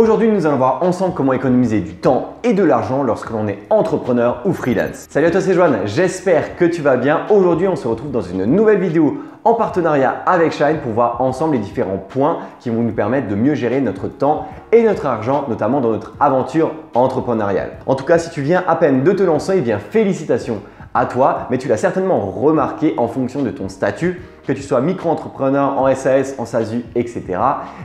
Aujourd'hui, nous allons voir ensemble comment économiser du temps et de l'argent lorsque l'on est entrepreneur ou freelance. Salut à toi, c'est Joan, j'espère que tu vas bien. Aujourd'hui, on se retrouve dans une nouvelle vidéo en partenariat avec Shine pour voir ensemble les différents points qui vont nous permettre de mieux gérer notre temps et notre argent, notamment dans notre aventure entrepreneuriale. En tout cas, si tu viens à peine de te lancer, eh bien félicitations à toi, mais tu l'as certainement remarqué en fonction de ton statut, que tu sois micro-entrepreneur, en SAS, en SASU, etc.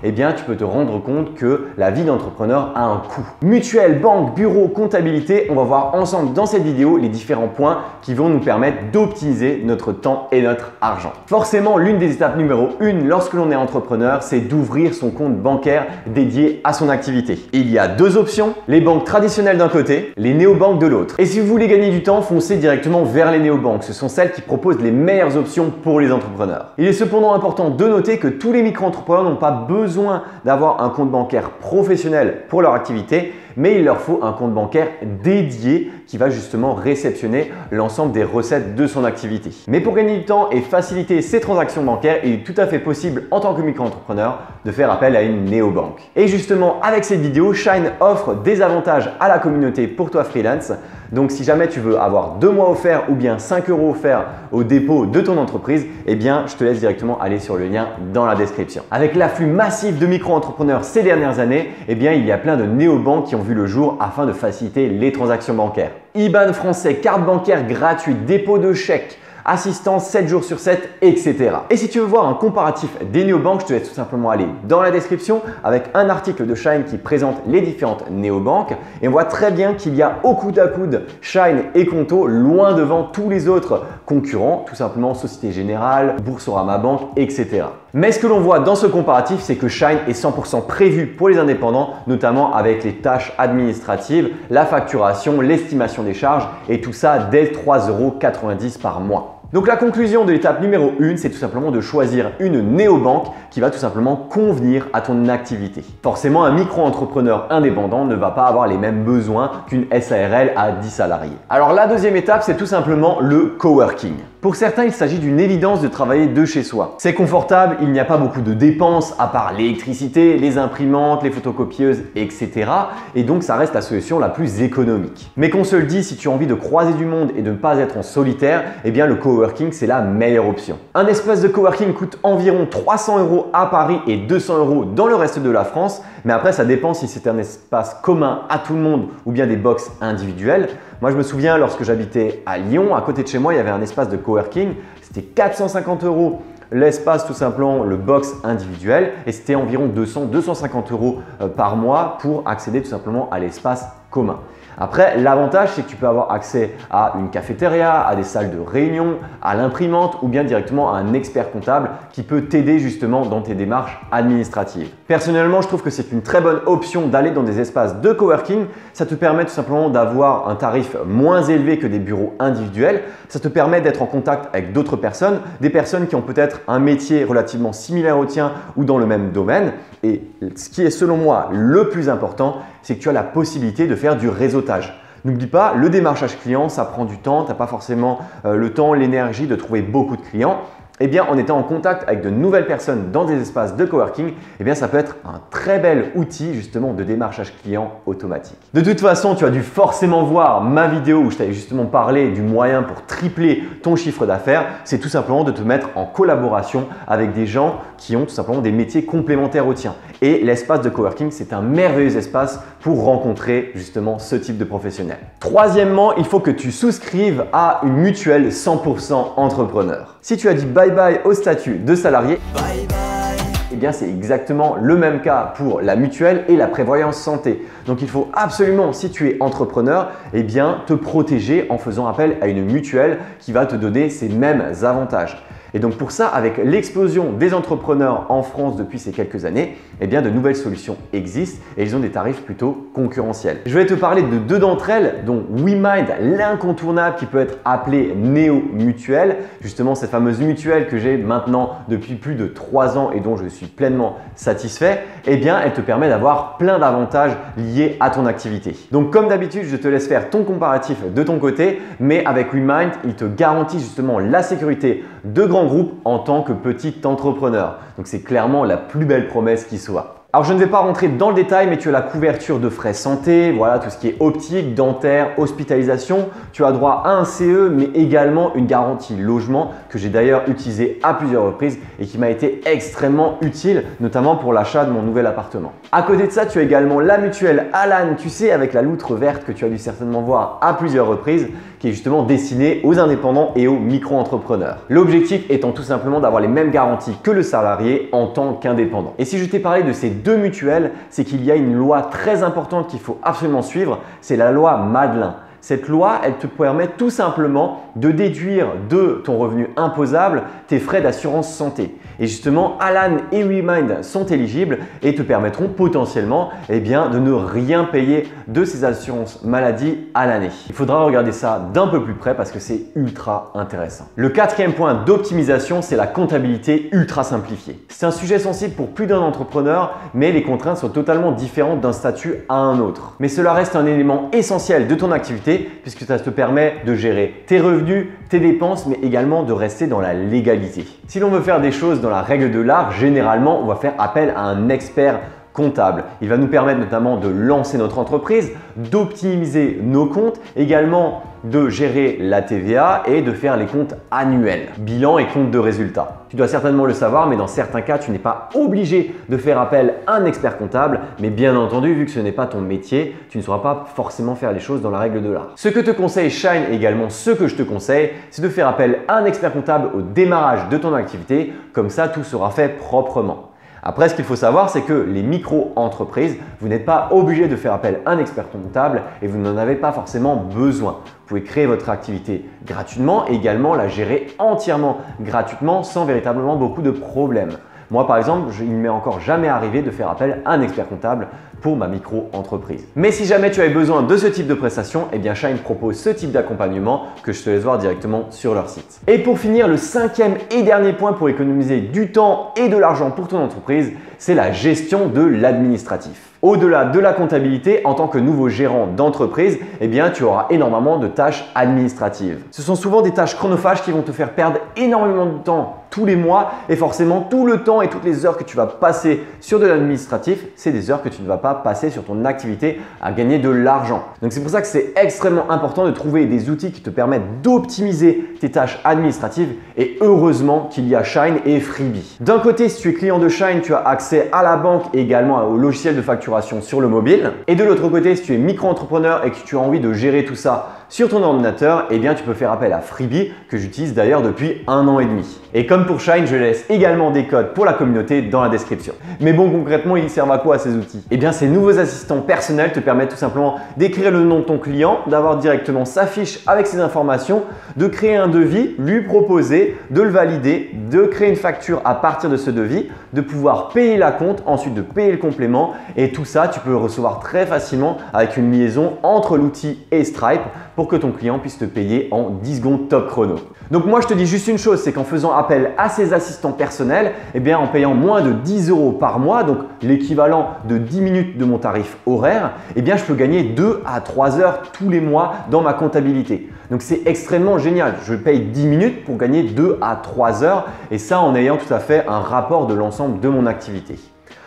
Eh bien, tu peux te rendre compte que la vie d'entrepreneur a un coût. Mutuelle, banque, bureau, comptabilité, on va voir ensemble dans cette vidéo les différents points qui vont nous permettre d'optimiser notre temps et notre argent. Forcément, l'une des étapes numéro 1 lorsque l'on est entrepreneur, c'est d'ouvrir son compte bancaire dédié à son activité. Il y a deux options, les banques traditionnelles d'un côté, les néobanques de l'autre. Et si vous voulez gagner du temps, foncez directement vers les néobanques. Ce sont celles qui proposent les meilleures options pour les entrepreneurs. Il est cependant important de noter que tous les micro-entrepreneurs n'ont pas besoin d'avoir un compte bancaire professionnel pour leur activité, mais il leur faut un compte bancaire dédié qui va justement réceptionner l'ensemble des recettes de son activité. Mais pour gagner du temps et faciliter ses transactions bancaires, il est tout à fait possible en tant que micro-entrepreneur de faire appel à une néobanque. Et justement, avec cette vidéo, Shine offre des avantages à la communauté pour toi freelance. Donc si jamais tu veux avoir 2 mois offerts ou bien 5 € offerts au dépôt de ton entreprise, eh bien je te laisse directement aller sur le lien dans la description. Avec l'afflux massif de micro-entrepreneurs ces dernières années, eh bien il y a plein de néobanques qui ont vu le jour afin de faciliter les transactions bancaires. IBAN français, carte bancaire gratuite, dépôt de chèque, assistance 7 jours sur 7, etc. Et si tu veux voir un comparatif des néobanques, je te laisse tout simplement aller dans la description avec un article de Shine qui présente les différentes néobanques. Et on voit très bien qu'il y a au coude à coude Shine et Conto loin devant tous les autres concurrents, tout simplement Société Générale, Boursorama Banque, etc. Mais ce que l'on voit dans ce comparatif, c'est que Shine est 100% prévu pour les indépendants, notamment avec les tâches administratives, la facturation, l'estimation des charges et tout ça dès 3,90 € par mois. Donc la conclusion de l'étape numéro 1, c'est tout simplement de choisir une néobanque qui va tout simplement convenir à ton activité. Forcément, un micro-entrepreneur indépendant ne va pas avoir les mêmes besoins qu'une SARL à 10 salariés. Alors la deuxième étape, c'est tout simplement le coworking. Pour certains, il s'agit d'une évidence de travailler de chez soi. C'est confortable, il n'y a pas beaucoup de dépenses à part l'électricité, les imprimantes, les photocopieuses, etc. Et donc ça reste la solution la plus économique. Mais qu'on se le dise, si tu as envie de croiser du monde et de ne pas être en solitaire, eh bien le coworking, c'est la meilleure option. Un espace de coworking coûte environ 300 € à Paris et 200 € dans le reste de la France. Mais après, ça dépend si c'est un espace commun à tout le monde ou bien des box individuelles. Moi, je me souviens lorsque j'habitais à Lyon, à côté de chez moi, il y avait un espace de coworking. C'était 450 € l'espace, tout simplement le box individuel, et c'était environ 200-250 € par mois pour accéder tout simplement à l'espace commun. Après, l'avantage, c'est que tu peux avoir accès à une cafétéria, à des salles de réunion, à l'imprimante ou bien directement à un expert comptable qui peut t'aider justement dans tes démarches administratives. Personnellement, je trouve que c'est une très bonne option d'aller dans des espaces de coworking. Ça te permet tout simplement d'avoir un tarif moins élevé que des bureaux individuels. Ça te permet d'être en contact avec d'autres personnes, des personnes qui ont peut-être un métier relativement similaire au tien ou dans le même domaine. Et ce qui est selon moi le plus important, c'est que tu as la possibilité de faire du réseautage. N'oublie pas, le démarchage client, ça prend du temps, tu n'as pas forcément le temps, l'énergie de trouver beaucoup de clients. Eh bien, en étant en contact avec de nouvelles personnes dans des espaces de coworking, eh bien, ça peut être un très bel outil justement de démarchage client automatique. De toute façon, tu as dû forcément voir ma vidéo où je t'avais justement parlé du moyen pour tripler ton chiffre d'affaires. C'est tout simplement de te mettre en collaboration avec des gens qui ont tout simplement des métiers complémentaires au tien. Et l'espace de coworking, c'est un merveilleux espace pour rencontrer justement ce type de professionnels. Troisièmement, il faut que tu souscrives à une mutuelle 100% entrepreneur. Si tu as dit bye bye au statut de salarié, bye bye, eh bien c'est exactement le même cas pour la mutuelle et la prévoyance santé. Donc il faut absolument, si tu es entrepreneur, eh bien te protéger en faisant appel à une mutuelle qui va te donner ces mêmes avantages. Et donc pour ça, avec l'explosion des entrepreneurs en France depuis ces quelques années, eh bien de nouvelles solutions existent et ils ont des tarifs plutôt concurrentiels. Je vais te parler de deux d'entre elles, dont WeMind, l'incontournable qui peut être appelée néo-mutuelle. Justement, cette fameuse mutuelle que j'ai maintenant depuis plus de 3 ans et dont je suis pleinement satisfait, eh bien elle te permet d'avoir plein d'avantages liés à ton activité. Donc comme d'habitude, je te laisse faire ton comparatif de ton côté, mais avec WeMind, il te garantit justement la sécurité de grands groupes en tant que petit entrepreneur. Donc c'est clairement la plus belle promesse qui soit. Alors, je ne vais pas rentrer dans le détail, mais tu as la couverture de frais santé, voilà, tout ce qui est optique, dentaire, hospitalisation. Tu as droit à un CE, mais également une garantie logement que j'ai d'ailleurs utilisée à plusieurs reprises et qui m'a été extrêmement utile, notamment pour l'achat de mon nouvel appartement. À côté de ça, tu as également la mutuelle Alan, tu sais, avec la loutre verte que tu as dû certainement voir à plusieurs reprises, qui est justement destinée aux indépendants et aux micro-entrepreneurs. L'objectif étant tout simplement d'avoir les mêmes garanties que le salarié en tant qu'indépendant. Et si je t'ai parlé de ces deux mutuelles, c'est qu'il y a une loi très importante qu'il faut absolument suivre, c'est la loi Madelin. Cette loi, elle te permet tout simplement de déduire de ton revenu imposable tes frais d'assurance santé. Et justement, Alan et WeMind sont éligibles et te permettront potentiellement de ne rien payer de ces assurances maladie à l'année. Il faudra regarder ça d'un peu plus près parce que c'est ultra intéressant. Le quatrième point d'optimisation, c'est la comptabilité ultra simplifiée. C'est un sujet sensible pour plus d'un entrepreneur, mais les contraintes sont totalement différentes d'un statut à un autre. Mais cela reste un élément essentiel de ton activité, puisque ça te permet de gérer tes revenus, tes dépenses, mais également de rester dans la légalité. Si l'on veut faire des choses dans la règle de l'art, généralement, on va faire appel à un expert comptable. Il va nous permettre notamment de lancer notre entreprise, d'optimiser nos comptes, également de gérer la TVA et de faire les comptes annuels, bilan et compte de résultats. Tu dois certainement le savoir, mais dans certains cas, tu n'es pas obligé de faire appel à un expert comptable, mais bien entendu, vu que ce n'est pas ton métier, tu ne sauras pas forcément faire les choses dans la règle de l'art. Ce que te conseille Shine et également ce que je te conseille, c'est de faire appel à un expert comptable au démarrage de ton activité, comme ça tout sera fait proprement. Après, ce qu'il faut savoir, c'est que les micro-entreprises, vous n'êtes pas obligé de faire appel à un expert comptable et vous n'en avez pas forcément besoin. Vous pouvez créer votre activité gratuitement et également la gérer entièrement gratuitement sans véritablement beaucoup de problèmes. Moi, par exemple, il ne m'est encore jamais arrivé de faire appel à un expert comptable pour ma micro-entreprise. Mais si jamais tu avais besoin de ce type de prestation, eh bien Shine propose ce type d'accompagnement que je te laisse voir directement sur leur site. Et pour finir, le cinquième et dernier point pour économiser du temps et de l'argent pour ton entreprise, c'est la gestion de l'administratif. Au-delà de la comptabilité, en tant que nouveau gérant d'entreprise, eh bien, tu auras énormément de tâches administratives. Ce sont souvent des tâches chronophages qui vont te faire perdre énormément de temps tous les mois et forcément tout le temps et toutes les heures que tu vas passer sur de l'administratif, c'est des heures que tu ne vas pas passer sur ton activité à gagner de l'argent. Donc c'est pour ça que c'est extrêmement important de trouver des outils qui te permettent d'optimiser tes tâches administratives et heureusement qu'il y a Shine et Freebe. D'un côté, si tu es client de Shine, tu as accès à la banque et également au logiciel de facturation sur le mobile. Et de l'autre côté, si tu es micro-entrepreneur et que tu as envie de gérer tout ça sur ton ordinateur, eh bien tu peux faire appel à Freebe que j'utilise d'ailleurs depuis 1 an et demi. Et comme pour Shine, je laisse également des codes pour la communauté dans la description. Mais bon, concrètement, ils servent à quoi ces outils? Eh bien, ces nouveaux assistants personnels te permettent tout simplement d'écrire le nom de ton client, d'avoir directement sa fiche avec ses informations, de créer un devis, lui proposer, de le valider, de créer une facture à partir de ce devis, de pouvoir payer la compte, ensuite de payer le complément et tout ça, tu peux le recevoir très facilement avec une liaison entre l'outil et Stripe pour que ton client puisse te payer en 10 secondes top chrono. Donc moi, je te dis juste une chose, c'est qu'en faisant appel à ces assistants personnels, eh bien en payant moins de 10 € par mois, donc l'équivalent de 10 minutes de mon tarif horaire, eh bien je peux gagner 2 à 3 heures tous les mois dans ma comptabilité. Donc c'est extrêmement génial, je paye 10 minutes pour gagner 2 à 3 heures et ça en ayant tout à fait un rapport de l'ensemble de mon activité.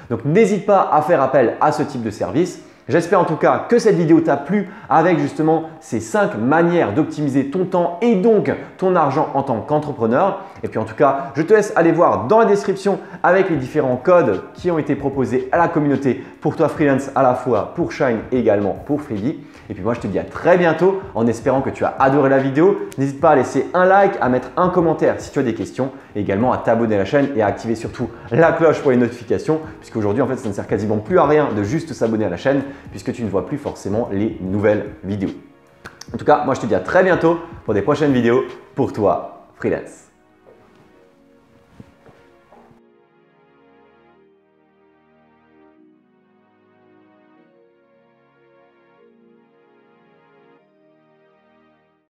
Donc n'hésite pas à faire appel à ce type de service. J'espère en tout cas que cette vidéo t'a plu avec justement ces 5 manières d'optimiser ton temps et donc ton argent en tant qu'entrepreneur. Et puis en tout cas, je te laisse aller voir dans la description avec les différents codes qui ont été proposés à la communauté pour toi freelance à la fois pour Shine et également pour Freebe. Et puis moi, je te dis à très bientôt en espérant que tu as adoré la vidéo. N'hésite pas à laisser un like, à mettre un commentaire si tu as des questions et également à t'abonner à la chaîne et à activer surtout la cloche pour les notifications puisqu'aujourd'hui, en fait, ça ne sert quasiment plus à rien de juste s'abonner à la chaîne, puisque tu ne vois plus forcément les nouvelles vidéos. En tout cas, moi je te dis à très bientôt pour des prochaines vidéos pour toi freelance.